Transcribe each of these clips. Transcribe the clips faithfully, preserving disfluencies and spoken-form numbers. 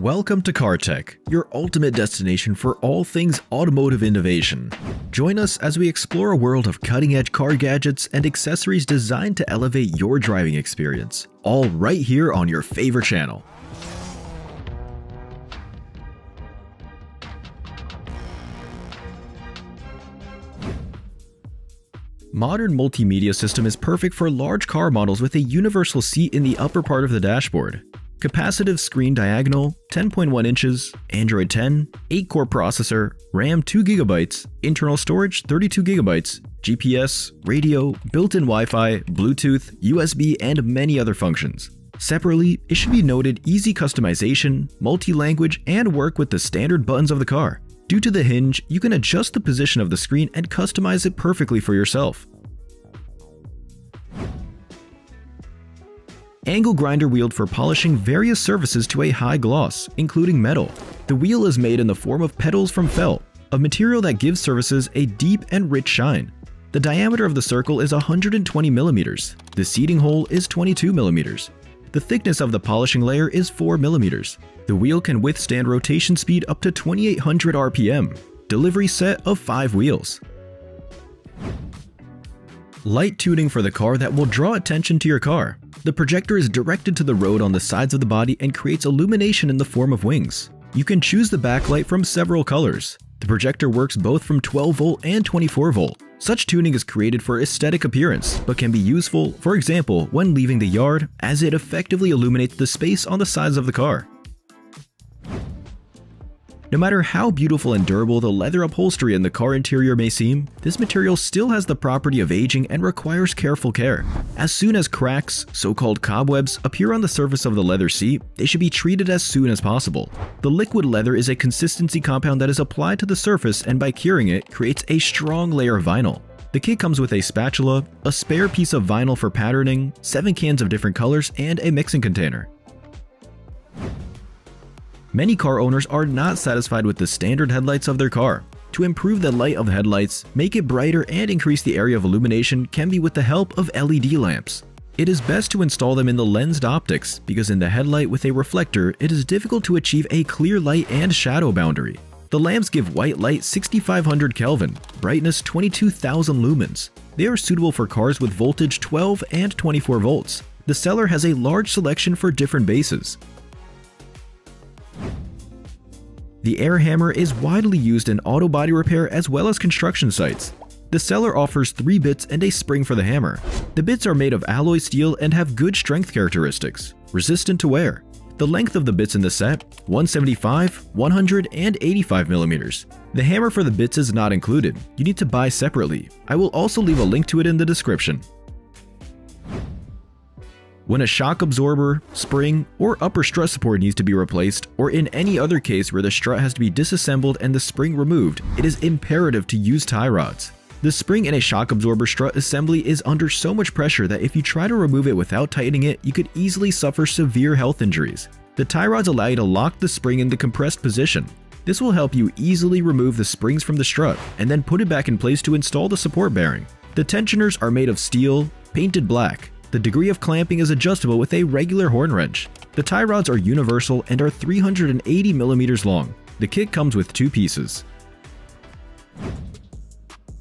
Welcome to CarTech, your ultimate destination for all things automotive innovation. Join us as we explore a world of cutting-edge car gadgets and accessories designed to elevate your driving experience, all right here on your favorite channel. Modern multimedia system is perfect for large car models with a universal seat in the upper part of the dashboard. Capacitive screen diagonal, ten point one inches, Android ten, eight core processor, RAM two gigabytes, internal storage thirty-two gigabytes, G P S, radio, built-in Wi-Fi, Bluetooth, U S B, and many other functions. Separately, it should be noted easy customization, multi-language, and work with the standard buttons of the car. Due to the hinge, you can adjust the position of the screen and customize it perfectly for yourself. Angle grinder wheeled for polishing various surfaces to a high gloss, including metal. The wheel is made in the form of petals from felt, a material that gives surfaces a deep and rich shine. The diameter of the circle is one hundred twenty millimeters. The seating hole is twenty-two millimeters. The thickness of the polishing layer is four millimeters. The wheel can withstand rotation speed up to twenty-eight hundred R P M. Delivery set of five wheels. Light tuning for the car that will draw attention to your car. The projector is directed to the road on the sides of the body and creates illumination in the form of wings. You can choose the backlight from several colors. The projector works both from twelve volt and twenty-four volt. Such tuning is created for aesthetic appearance, but can be useful, for example, when leaving the yard, as it effectively illuminates the space on the sides of the car. No matter how beautiful and durable the leather upholstery in the car interior may seem, this material still has the property of aging and requires careful care. As soon as cracks, so-called cobwebs, appear on the surface of the leather seat, they should be treated as soon as possible. The liquid leather is a consistency compound that is applied to the surface and by curing it, creates a strong layer of vinyl. The kit comes with a spatula, a spare piece of vinyl for patterning, seven cans of different colors, and a mixing container. Many car owners are not satisfied with the standard headlights of their car. To improve the light of the headlights, make it brighter and increase the area of illumination can be with the help of L E D lamps. It is best to install them in the lensed optics because in the headlight with a reflector, it is difficult to achieve a clear light and shadow boundary. The lamps give white light sixty-five hundred Kelvin, brightness twenty-two thousand lumens. They are suitable for cars with voltage twelve and twenty-four volts. The seller has a large selection for different bases. The air hammer is widely used in auto body repair as well as construction sites. The seller offers three bits and a spring for the hammer. The bits are made of alloy steel and have good strength characteristics, resistant to wear. The length of the bits in the set, one seventy-five, one hundred, and eighty-five millimeters. The hammer for the bits is not included. You need to buy separately. I will also leave a link to it in the description. When a shock absorber, spring, or upper strut support needs to be replaced, or in any other case where the strut has to be disassembled and the spring removed, it is imperative to use tie rods. The spring in a shock absorber strut assembly is under so much pressure that if you try to remove it without tightening it, you could easily suffer severe health injuries. The tie rods allow you to lock the spring in the compressed position. This will help you easily remove the springs from the strut and then put it back in place to install the support bearing. The tensioners are made of steel, painted black. The degree of clamping is adjustable with a regular horn wrench. The tie rods are universal and are three hundred eighty millimeters long. The kit comes with two pieces.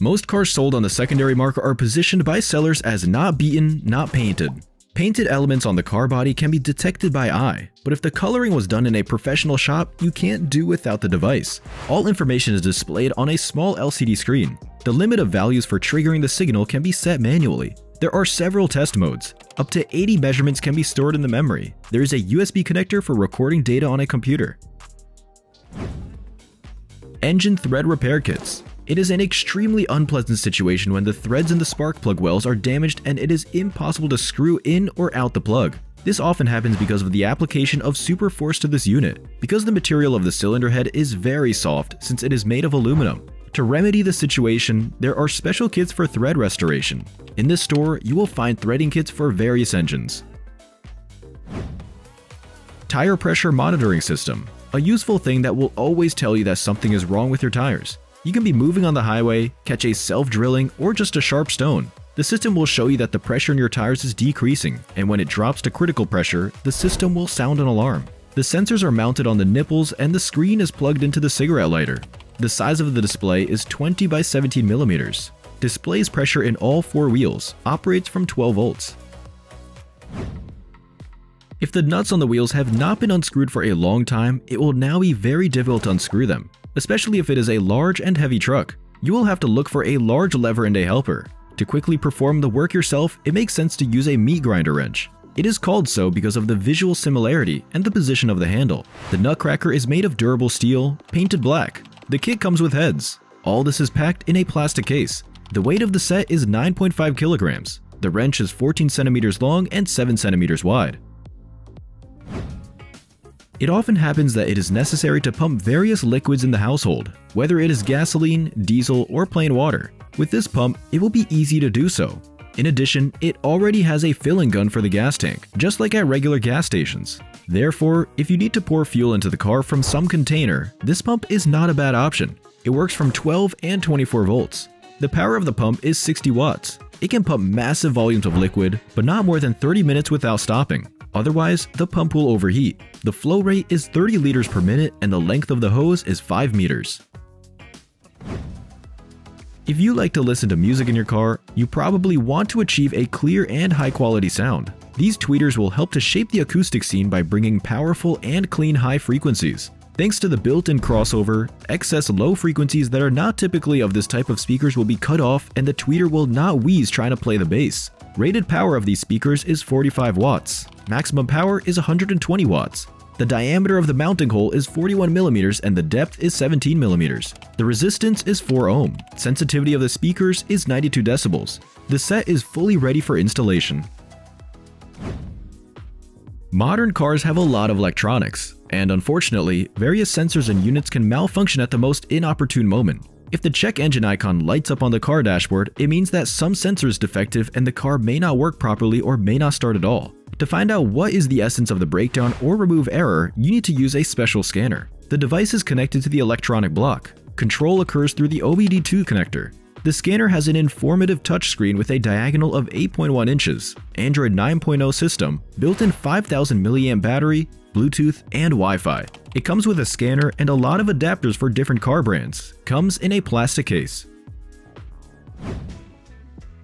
Most cars sold on the secondary market are positioned by sellers as not beaten, not painted. Painted elements on the car body can be detected by eye, but if the coloring was done in a professional shop, you can't do without the device. All information is displayed on a small L C D screen. The limit of values for triggering the signal can be set manually. There are several test modes. Up to eighty measurements can be stored in the memory. There is a U S B connector for recording data on a computer. Engine thread repair kits. It is an extremely unpleasant situation when the threads in the spark plug wells are damaged and it is impossible to screw in or out the plug. This often happens because of the application of super force to this unit, because the material of the cylinder head is very soft since it is made of aluminum. To remedy the situation, there are special kits for thread restoration. In this store, you will find threading kits for various engines. Tire pressure monitoring system, a useful thing that will always tell you that something is wrong with your tires. You can be moving on the highway, catch a self-drilling, or just a sharp stone. The system will show you that the pressure in your tires is decreasing, and when it drops to critical pressure, the system will sound an alarm. The sensors are mounted on the nipples and the screen is plugged into the cigarette lighter. The size of the display is twenty by seventeen millimeters. Displays pressure in all four wheels, operates from twelve volts. If the nuts on the wheels have not been unscrewed for a long time, it will now be very difficult to unscrew them, especially if it is a large and heavy truck. You will have to look for a large lever and a helper. To quickly perform the work yourself, it makes sense to use a meat grinder wrench. It is called so because of the visual similarity and the position of the handle. The nutcracker is made of durable steel, painted black. The kit comes with heads. All this is packed in a plastic case. The weight of the set is nine point five kilograms. The wrench is fourteen centimeters long and seven centimeters wide. It often happens that it is necessary to pump various liquids in the household, whether it is gasoline, diesel, or plain water. With this pump, it will be easy to do so. In addition, it already has a filling gun for the gas tank, just like at regular gas stations. Therefore, if you need to pour fuel into the car from some container, this pump is not a bad option. It works from twelve and twenty-four volts. The power of the pump is sixty watts. It can pump massive volumes of liquid, but not more than thirty minutes without stopping. Otherwise, the pump will overheat. The flow rate is thirty liters per minute and the length of the hose is five meters. If you like to listen to music in your car, you probably want to achieve a clear and high-quality sound. These tweeters will help to shape the acoustic scene by bringing powerful and clean high frequencies. Thanks to the built-in crossover, excess low frequencies that are not typically of this type of speakers will be cut off and the tweeter will not wheeze trying to play the bass. Rated power of these speakers is forty-five watts. Maximum power is one hundred twenty watts. The diameter of the mounting hole is forty-one millimeters and the depth is seventeen millimeters. The resistance is four ohm. Sensitivity of the speakers is ninety-two decibels. The set is fully ready for installation. Modern cars have a lot of electronics, and unfortunately, various sensors and units can malfunction at the most inopportune moment. If the check engine icon lights up on the car dashboard, it means that some sensor is defective and the car may not work properly or may not start at all. To find out what is the essence of the breakdown or remove error, you need to use a special scanner. The device is connected to the electronic block. Control occurs through the O B D two connector. The scanner has an informative touchscreen with a diagonal of eight point one inches, Android nine point oh system, built-in five thousand milliamp battery, Bluetooth, and Wi-Fi. It comes with a scanner and a lot of adapters for different car brands. Comes in a plastic case.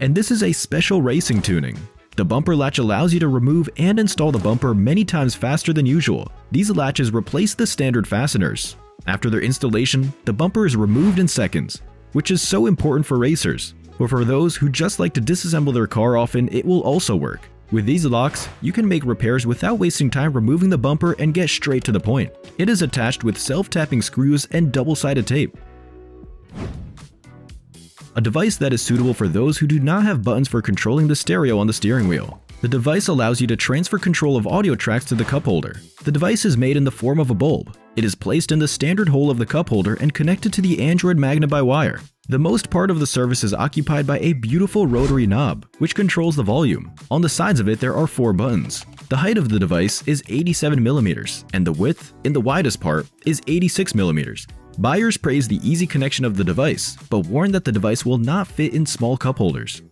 And this is a special racing tuning. The bumper latch allows you to remove and install the bumper many times faster than usual. These latches replace the standard fasteners. After their installation, the bumper is removed in seconds, which is so important for racers. But for those who just like to disassemble their car often, it will also work. With these locks, you can make repairs without wasting time removing the bumper and get straight to the point. It is attached with self-tapping screws and double-sided tape. A device that is suitable for those who do not have buttons for controlling the stereo on the steering wheel. The device allows you to transfer control of audio tracks to the cup holder. The device is made in the form of a bulb. It is placed in the standard hole of the cup holder and connected to the Android magnet by wire. The most part of the surface is occupied by a beautiful rotary knob, which controls the volume. On the sides of it, there are four buttons. The height of the device is eighty-seven millimeters, and the width, in the widest part, is eighty-six millimeters. Buyers praise the easy connection of the device, but warn that the device will not fit in small cup holders.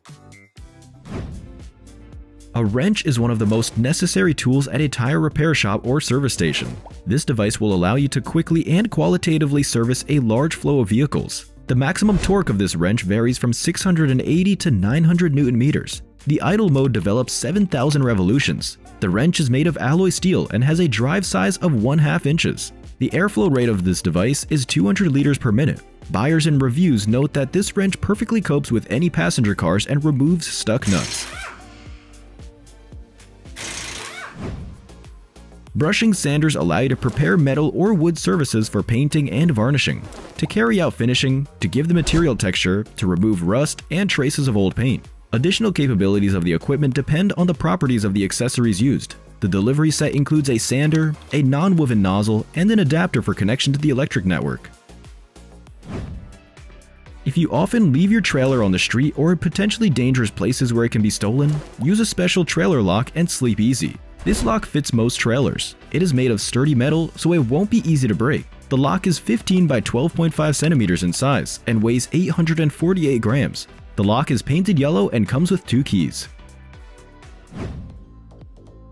A wrench is one of the most necessary tools at a tire repair shop or service station. This device will allow you to quickly and qualitatively service a large flow of vehicles. The maximum torque of this wrench varies from six hundred eighty to nine hundred newton meters. The idle mode develops seven thousand revolutions. The wrench is made of alloy steel and has a drive size of one half inches. The airflow rate of this device is two hundred liters per minute. Buyers and reviews note that this wrench perfectly copes with any passenger cars and removes stuck nuts. Brushing sanders allow you to prepare metal or wood surfaces for painting and varnishing, to carry out finishing, to give the material texture, to remove rust and traces of old paint. Additional capabilities of the equipment depend on the properties of the accessories used. The delivery set includes a sander, a non-woven nozzle, and an adapter for connection to the electric network. If you often leave your trailer on the street or in potentially dangerous places where it can be stolen, use a special trailer lock and sleep easy. This lock fits most trailers. It is made of sturdy metal, so it won't be easy to break. The lock is fifteen by twelve point five centimeters in size and weighs eight hundred forty-eight grams. The lock is painted yellow and comes with two keys.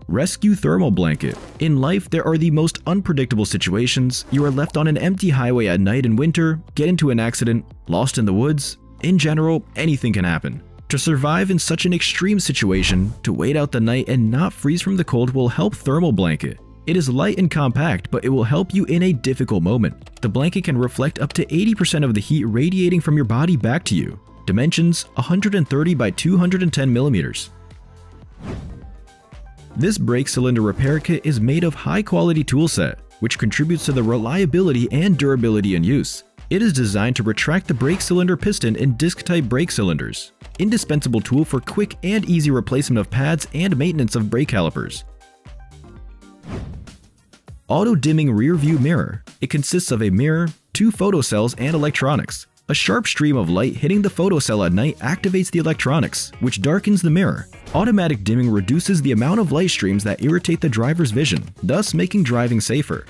Rescue thermal blanket. In life, there are the most unpredictable situations. You are left on an empty highway at night in winter, get into an accident, lost in the woods. In general, anything can happen. To survive in such an extreme situation, to wait out the night and not freeze from the cold will help thermal blanket. It is light and compact, but it will help you in a difficult moment. The blanket can reflect up to eighty percent of the heat radiating from your body back to you. Dimensions one hundred thirty by two hundred ten millimeters. This brake cylinder repair kit is made of high-quality toolset, which contributes to the reliability and durability in use. It is designed to retract the brake cylinder piston in disc-type brake cylinders. Indispensable tool for quick and easy replacement of pads and maintenance of brake calipers. Auto-dimming rear-view mirror. It consists of a mirror, two photocells, and electronics. A sharp stream of light hitting the photocell at night activates the electronics, which darkens the mirror. Automatic dimming reduces the amount of light streams that irritate the driver's vision, thus making driving safer.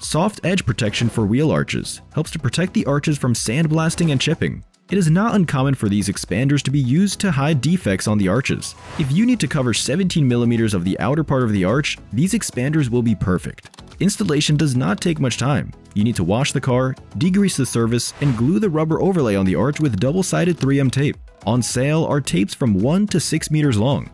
Soft edge protection for wheel arches helps to protect the arches from sandblasting and chipping. It is not uncommon for these expanders to be used to hide defects on the arches. If you need to cover seventeen millimeters of the outer part of the arch, these expanders will be perfect. Installation does not take much time. You need to wash the car, degrease the surface, and glue the rubber overlay on the arch with double-sided three M tape. On sale are tapes from one to six meters long.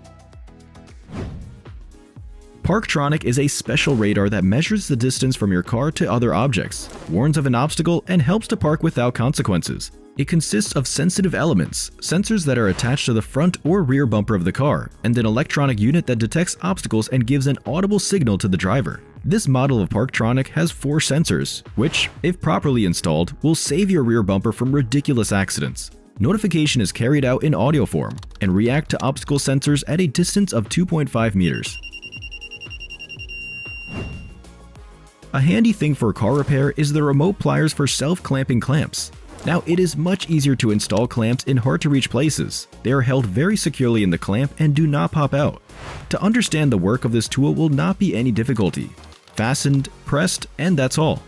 Parktronic is a special radar that measures the distance from your car to other objects, warns of an obstacle, and helps to park without consequences. It consists of sensitive elements, sensors that are attached to the front or rear bumper of the car, and an electronic unit that detects obstacles and gives an audible signal to the driver. This model of Parktronic has four sensors, which, if properly installed, will save your rear bumper from ridiculous accidents. Notification is carried out in audio form and react to obstacle sensors at a distance of two point five meters. A handy thing for car repair is the remote pliers for self-clamping clamps. Now, it is much easier to install clamps in hard-to-reach places. They are held very securely in the clamp and do not pop out. To understand the work of this tool will not be any difficulty. Fastened, pressed, and that's all.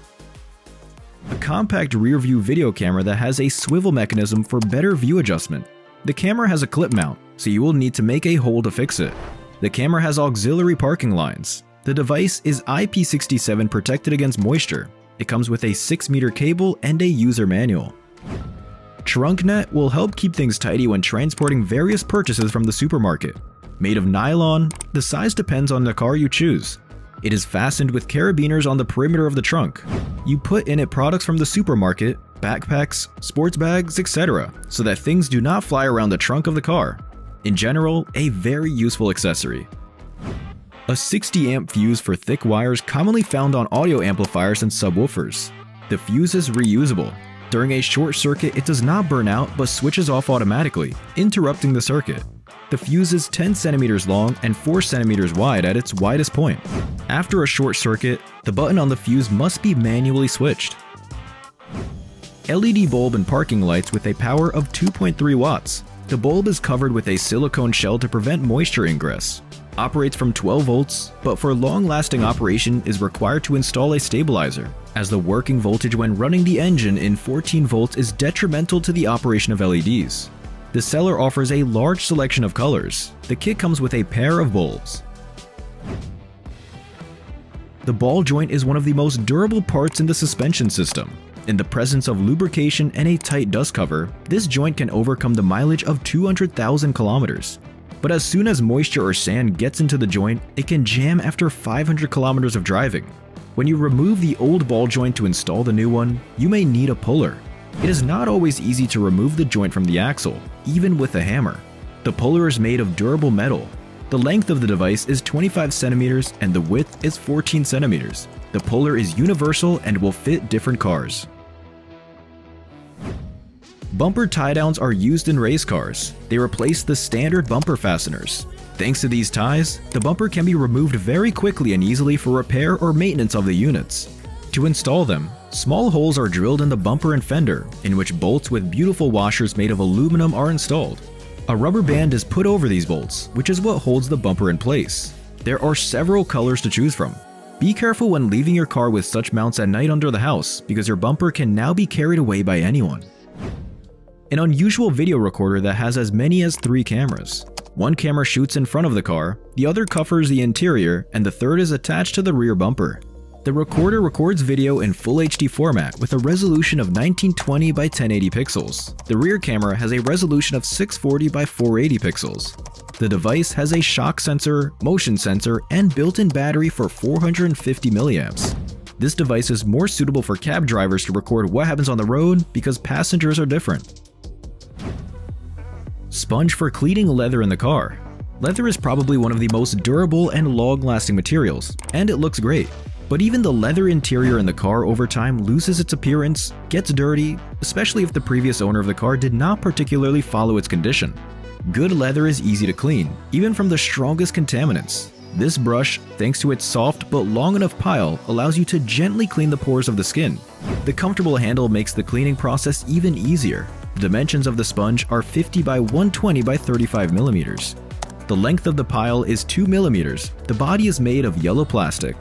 A compact rear-view video camera that has a swivel mechanism for better view adjustment. The camera has a clip mount, so you will need to make a hole to fix it. The camera has auxiliary parking lines. The device is I P sixty-seven protected against moisture. It comes with a six meter cable and a user manual. TrunkNet will help keep things tidy when transporting various purchases from the supermarket. Made of nylon, the size depends on the car you choose. It is fastened with carabiners on the perimeter of the trunk. You put in it products from the supermarket, backpacks, sports bags, et cetera, so that things do not fly around the trunk of the car. In general, a very useful accessory. A sixty amp fuse for thick wires commonly found on audio amplifiers and subwoofers. The fuse is reusable. During a short circuit, it does not burn out but switches off automatically, interrupting the circuit. The fuse is ten centimeters long and four centimeters wide at its widest point. After a short circuit, the button on the fuse must be manually switched. L E D bulb and parking lights with a power of two point three watts. The bulb is covered with a silicone shell to prevent moisture ingress. Operates from twelve volts, but for long-lasting operation is required to install a stabilizer, as the working voltage when running the engine in fourteen volts is detrimental to the operation of L E Ds. The seller offers a large selection of colors. The kit comes with a pair of bulbs. The ball joint is one of the most durable parts in the suspension system. In the presence of lubrication and a tight dust cover, this joint can overcome the mileage of two hundred thousand kilometers. But as soon as moisture or sand gets into the joint, it can jam after five hundred kilometers of driving. When you remove the old ball joint to install the new one, you may need a puller. It is not always easy to remove the joint from the axle, even with a hammer. The puller is made of durable metal. The length of the device is twenty-five centimeters and the width is fourteen centimeters. The puller is universal and will fit different cars. Bumper tie-downs are used in race cars. They replace the standard bumper fasteners. Thanks to these ties, the bumper can be removed very quickly and easily for repair or maintenance of the units. To install them, small holes are drilled in the bumper and fender, in which bolts with beautiful washers made of aluminum are installed. A rubber band is put over these bolts, which is what holds the bumper in place. There are several colors to choose from. Be careful when leaving your car with such mounts at night under the house, because your bumper can now be carried away by anyone. An unusual video recorder that has as many as three cameras. One camera shoots in front of the car, the other covers the interior, and the third is attached to the rear bumper. The recorder records video in full H D format with a resolution of nineteen twenty by ten eighty pixels. The rear camera has a resolution of six forty by four eighty pixels. The device has a shock sensor, motion sensor, and built-in battery for four hundred fifty milliamps. This device is more suitable for cab drivers to record what happens on the road because passengers are different. Sponge for cleaning leather in the car. Leather is probably one of the most durable and long-lasting materials, and it looks great. But even the leather interior in the car over time loses its appearance, gets dirty, especially if the previous owner of the car did not particularly follow its condition. Good leather is easy to clean, even from the strongest contaminants. This brush, thanks to its soft but long enough pile, allows you to gently clean the pores of the skin. The comfortable handle makes the cleaning process even easier. The dimensions of the sponge are fifty by one twenty by thirty-five millimeters. The length of the pile is two millimeters. The body is made of yellow plastic.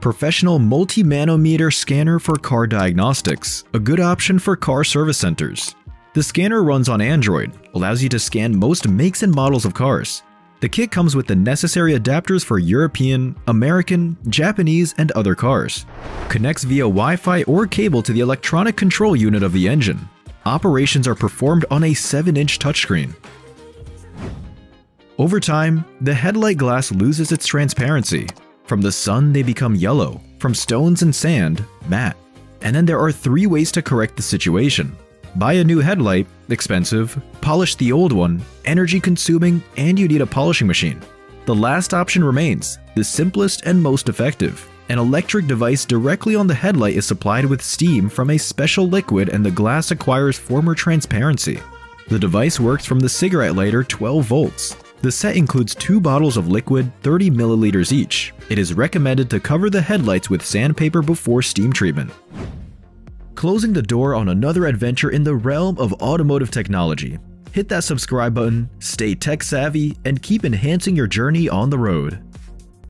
Professional multi-manometer scanner for car diagnostics, a good option for car service centers. The scanner runs on Android, allows you to scan most makes and models of cars. The kit comes with the necessary adapters for European, American, Japanese, and other cars. Connects via Wi-Fi or cable to the electronic control unit of the engine. Operations are performed on a seven inch touchscreen. Over time, the headlight glass loses its transparency. From the sun, they become yellow, from stones and sand, matte. And then there are three ways to correct the situation. Buy a new headlight, expensive, polish the old one, energy consuming, and you need a polishing machine. The last option remains, the simplest and most effective. An electric device directly on the headlight is supplied with steam from a special liquid and the glass acquires former transparency. The device works from the cigarette lighter twelve volts. The set includes two bottles of liquid, thirty milliliters each. It is recommended to cover the headlights with sandpaper before steam treatment. Closing the door on another adventure in the realm of automotive technology. Hit that subscribe button, stay tech savvy, and keep enhancing your journey on the road.